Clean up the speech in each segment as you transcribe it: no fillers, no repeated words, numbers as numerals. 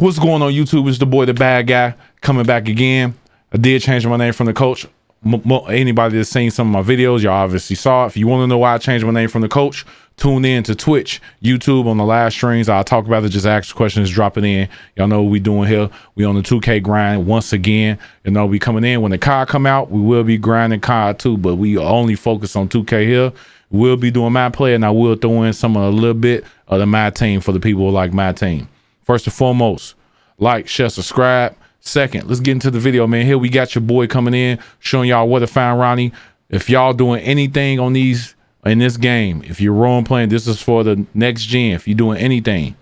What's going on, YouTube? It's the boy, the bad guy, coming back again. I did change my name from the coach. Anybody that's seen some of my videos, y'all obviously saw it. If you want to know why I changed my name from the coach, tune in to Twitch, YouTube, on the live streams. I'll talk about it, just ask questions, drop it in. Y'all know what we doing here. We on the 2K grind once again. You know, we coming in. When the COD come out, we will be grinding COD too, but we only focus on 2K here. We'll be doing my play, and I will throw in some, a little bit of the my team for the people who like my team. First and foremost, like, share, subscribe. Second, let's get into the video, man. Here we got your boy coming in, showing y'all where to find Ronnie. If y'all doing anything on these, in this game, if you're role playing, this is for the next gen. If you're doing anything,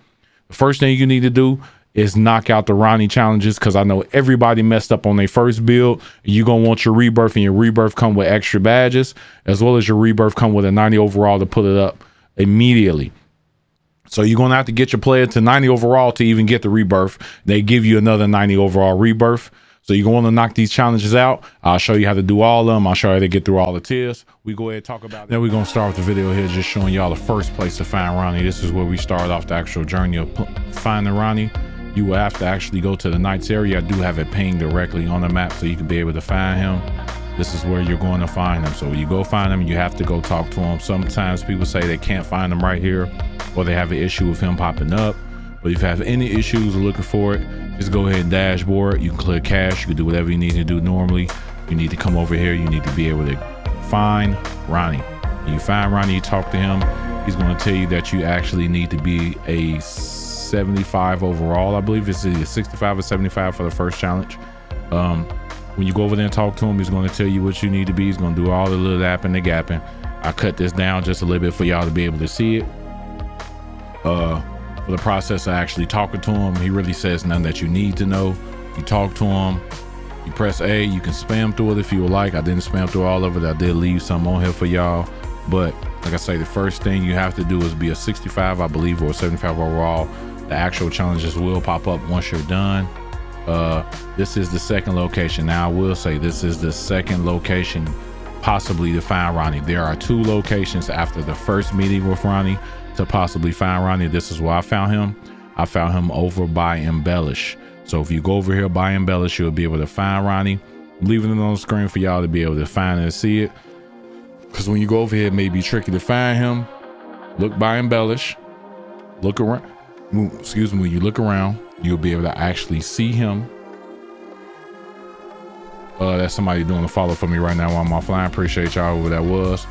the first thing you need to do is knock out the Ronnie challenges, because I know everybody messed up on their first build. You're gonna want your rebirth, and your rebirth come with extra badges, as well as your rebirth come with a 90 overall to put it up immediately. So you're gonna have to get your player to 90 overall to even get the rebirth. They give you another 90 overall rebirth. So you're going to knock these challenges out. I'll show you how to do all of them. I'll show you how to get through all the tiers. We go ahead and talk about it. Now we're going to start with the video here, just showing y'all the first place to find Ronnie. This is where we start off the actual journey of finding Ronnie. You will have to actually go to the Knights area. I do have it pinged directly on the map so you can be able to find him. This is where you're going to find him. So you go find him, you have to go talk to him. Sometimes people say they can't find him right here, or they have an issue with him popping up. But if you have any issues looking for it, just go ahead and dashboard. You can click cash. You can do whatever you need to do normally. You need to come over here. You need to be able to find Ronnie. When you find Ronnie, you talk to him. He's going to tell you that you actually need to be a 75 overall. I believe it's either 65 or 75 for the first challenge. When you go over there and talk to him, he's going to tell you what you need to be. He's going to do all the little apping, the gapping. I cut this down just a little bit for y'all to be able to see it. The process of actually talking to him, he really says nothing that you need to know. You talk to him, you press A, you can spam through it if you would like. I didn't spam through all of it. I did leave some on here for y'all, but like I say, the first thing you have to do is be a 65, I believe, or 75 overall. The actual challenges will pop up once you're done. This is the second location. Now I will say this is the second location possibly to find Ronnie. There are two locations after the first meeting with Ronnie to possibly find Ronnie. This is where I found him. I found him over by Embellish. So if you go over here by Embellish, you'll be able to find Ronnie. I'm leaving it on the screen for y'all to be able to find and see it, because when you go over here, it may be tricky to find him. Look by Embellish, look around, excuse me, when you look around, you'll be able to actually see him. That's somebody doing a follow for me right now while I'm offline. Appreciate y'all, whoever that was.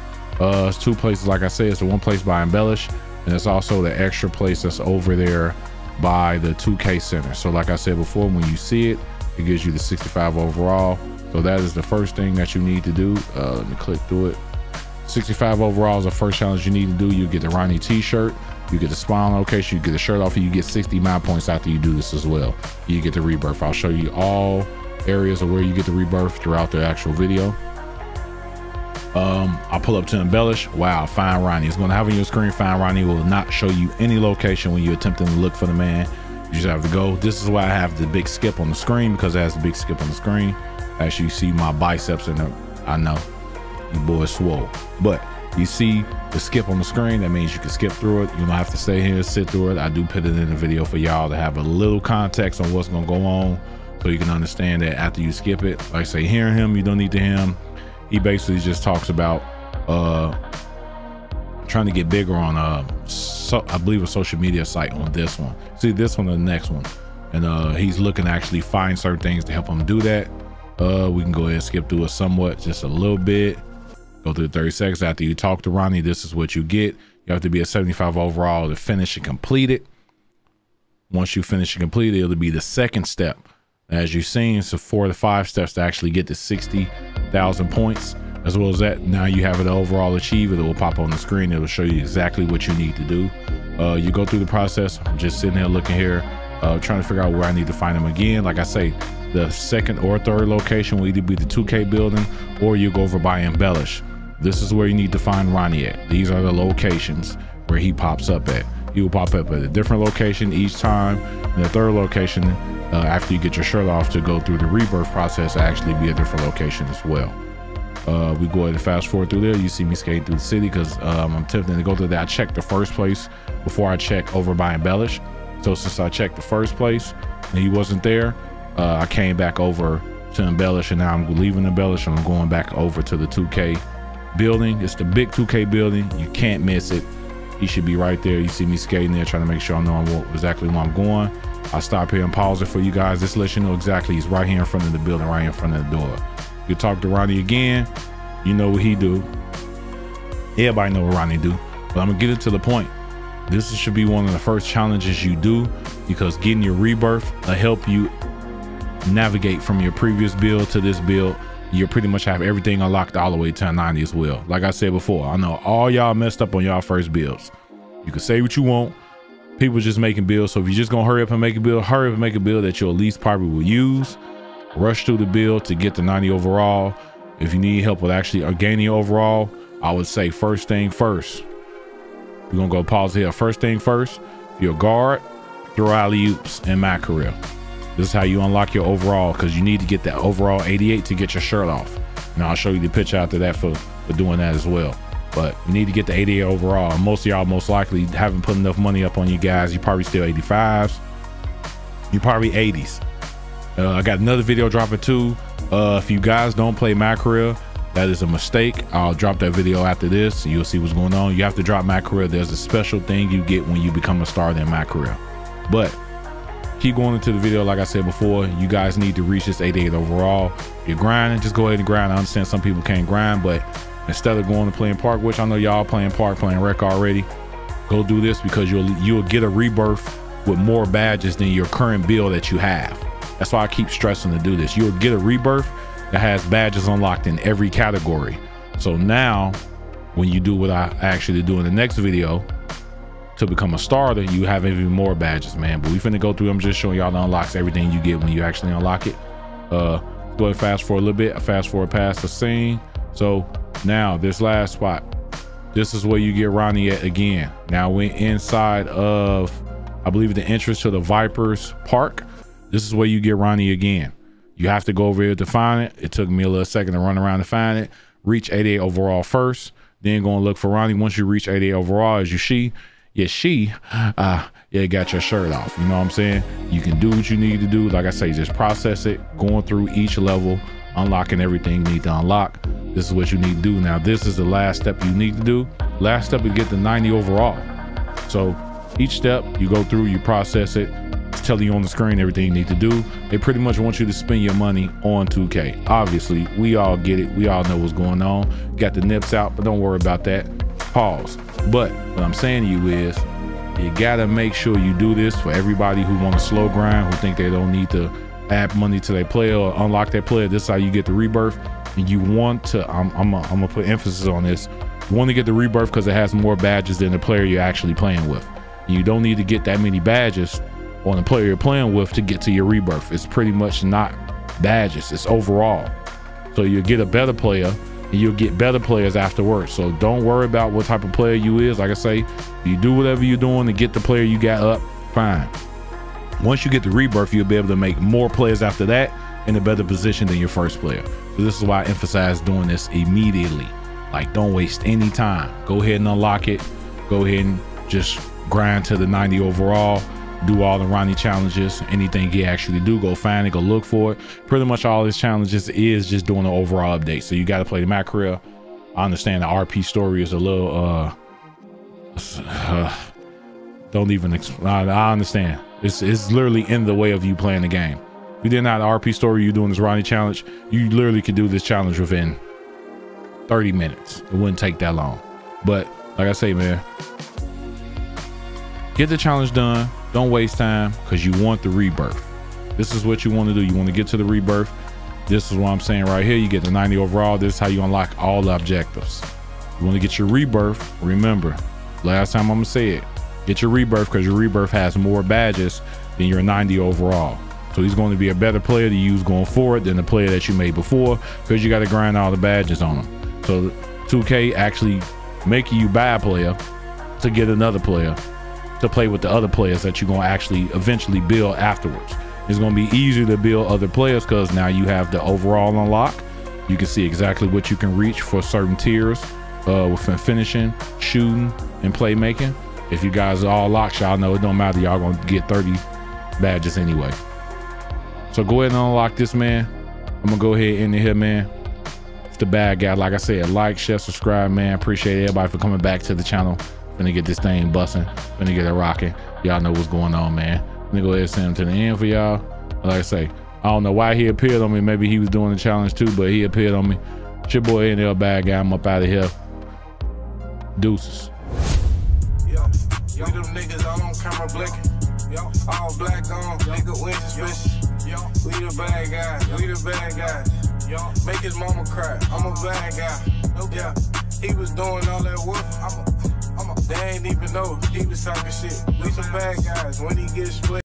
It's two places, like I said. It's the one place by Embellish, and it's also the extra place that's over there by the 2K Center. So like I said before, when you see it, it gives you the 65 overall. So that is the first thing that you need to do. Let me click through it. 65 overall is the first challenge you need to do. You get the Ronnie t-shirt, you get the spawn location, you get the shirt off, and you get 60 mile points after you do this as well. You get the rebirth. I'll show you all areas of where you get the rebirth throughout the actual video. I'll pull up to Embellish. Wow, find Ronnie. It's going to have on your screen, find Ronnie. It will not show you any location when you're attempting to look for the man. You just have to go. This is why I have the big skip on the screen, because it has the big skip on the screen. As you see my biceps, and I know you boys swole, but you see the skip on the screen. That means you can skip through it. You don't have to stay here and sit through it. I do put it in the video for y'all to have a little context on what's going to go on, so you can understand that after you skip it. Like I say, hearing him, you don't need to hear him. He basically just talks about trying to get bigger on I believe a social media site on this one. See this one or the next one. And he's looking to actually find certain things to help him do that. We can go ahead and skip through it somewhat, just a little bit. Go through the 30 seconds. After you talk to Ronnie, this is what you get. You have to be a 75 overall to finish and complete it. Once you finish and complete it, it'll be the second step. As you've seen, it's 4 to 5 steps to actually get to 60,000 points. As well as that, now you have an overall achieve. It will pop on the screen. It will show you exactly what you need to do. You go through the process. I'm just sitting here looking here, trying to figure out where I need to find him again. Like I say, the second or third location will either be the 2K building, or you go over by Embellish. This is where you need to find Ronnie at. These are the locations where he pops up at. He will pop up at a different location each time. And the third location, after you get your shirt off, to go through the rebirth process, to actually be a different location as well. We go ahead and fast forward through there. You see me skating through the city, because I'm tempted to go through that. I checked the first place before I check over by Embellish. So since I checked the first place and he wasn't there, I came back over to Embellish, and now I'm leaving Embellish and I'm going back over to the 2K building. It's the big 2K building. You can't miss it. He should be right there. You see me skating there, trying to make sure I know exactly where I'm going. I stop here and pause it for you guys. This lets you know exactly. He's right here in front of the building, right in front of the door. You talk to Ronnie again. You know what he do. Everybody know what Ronnie do. But I'm gonna get it to the point. This should be one of the first challenges you do, because getting your rebirth will help you navigate from your previous build to this build. You pretty much have everything unlocked all the way to 90 as well. Like I said before, I know all y'all messed up on y'all first builds. You can say what you want. People just making builds. So if you're just gonna hurry up and make a build, hurry up and make a build that you at least probably will use. Rush through the build to get the 90 overall. If you need help with actually gaining overall, I would say first thing first. We're gonna go pause here. First thing first, your guard, throw alley-oops in my career. This is how you unlock your overall, because you need to get that overall 88 to get your shirt off. Now I'll show you the picture after that for doing that as well. But you need to get the 88 overall. Most of y'all most likely haven't put enough money up on you guys. You probably still 85s. You probably 80s. I got another video dropping too. If you guys don't play my career, that is a mistake. I'll drop that video after this. You'll see what's going on. You have to drop my career. There's a special thing you get when you become a star in my career. But keep going into the video. Like I said before, you guys need to reach this 88 overall. If you're grinding, just go ahead and grind. I understand some people can't grind, but instead of going to playing park, which I know y'all playing park, playing rec already, go do this, because you'll get a rebirth with more badges than your current build that you have. That's why I keep stressing to do this. You'll get a rebirth that has badges unlocked in every category. So now when you do what I actually do in the next video to become a starter, you have even more badges, man. But we finna go through. I'm just showing y'all the unlocks, everything you get when you actually unlock it. Go ahead, fast forward a little bit, fast forward past the scene. So now this last spot, this is where you get Ronnie at again. Now we're inside of, I believe, the entrance to the Vipers Park. This is where you get Ronnie again. You have to go over here to find it. It took me a little second to run around to find it. Reach 88 overall first, then go and look for Ronnie. Once you reach 88 overall, as you see, yeah, got your shirt off. You know what I'm saying? You can do what you need to do. Like I say, just process it, going through each level, unlocking everything you need to unlock. This is what you need to do. Now, this is the last step you need to do. Last step is get the 90 overall. So each step you go through, you process it. It's telling you on the screen everything you need to do. They pretty much want you to spend your money on 2K. Obviously, we all get it. We all know what's going on. Got the nips out, but don't worry about that. Pause. But what I'm saying to you is, you gotta make sure you do this for everybody who want to slow grind, who think they don't need to add money to their player or unlock their player. This is how you get the rebirth. And you want to, I'm gonna put emphasis on this. You want to get the rebirth because it has more badges than the player you're actually playing with. You don't need to get that many badges on the player you're playing with to get to your rebirth. It's pretty much not badges, it's overall. So you'll get a better player, and you'll get better players afterwards. So don't worry about what type of player you is. Like I say, you do whatever you're doing to get the player you got up, fine. Once you get the rebirth, you'll be able to make more players after that in a better position than your first player. So this is why I emphasize doing this immediately. Like, don't waste any time. Go ahead and unlock it. Go ahead and just grind to the 90 overall. Do all the Ronnie challenges, anything he actually do, go find it, go look for it. Pretty much all his challenges is just doing an overall update. So you got to play the Mackerel. I understand the RP story is a little, don't even explain. I understand. It's literally in the way of you playing the game. If you didn't have the RP story, you're doing this Ronnie challenge, you literally could do this challenge within 30 minutes. It wouldn't take that long. But like I say, man, get the challenge done. Don't waste time, because you want the rebirth. This is what you want to do. You want to get to the rebirth. This is what I'm saying right here. You get the 90 overall. This is how you unlock all the objectives. You want to get your rebirth. Remember, last time I'm going to say it, get your rebirth, because your rebirth has more badges than your 90 overall. So he's going to be a better player to use going forward than the player that you made before, because you got to grind all the badges on him. So 2K actually making you buy a player to get another player to play with the other players that you're gonna actually eventually build afterwards. It's gonna be easier to build other players because now you have the overall unlock. You can see exactly what you can reach for certain tiers within finishing, shooting, and playmaking. If you guys are all locked, y'all know it don't matter. Y'all gonna get 30 badges anyway. So go ahead and unlock this, man. I'm gonna go ahead and end it here, man. It's the bad guy. Like I said, like, share, subscribe, man. Appreciate everybody for coming back to the channel. Finna get this thing busting. Finna get it rocking. Y'all know what's going on, man. Finna go ahead and send him to the end for y'all. Like I say, I don't know why he appeared on me. Maybe he was doing the challenge too, but he appeared on me. It's your boy NL Bad Guy. I'm up out of here. Deuces. Yo, we them niggas all on camera blinking. Yo, all black on, nigga wins suspicious. Yo, we the bad guys, we the bad guys. Yo, make his mama cry. I'm a bad guy. Yeah, he was doing all that work. They ain't even know he was talking shit. We some bad guys when he gets split.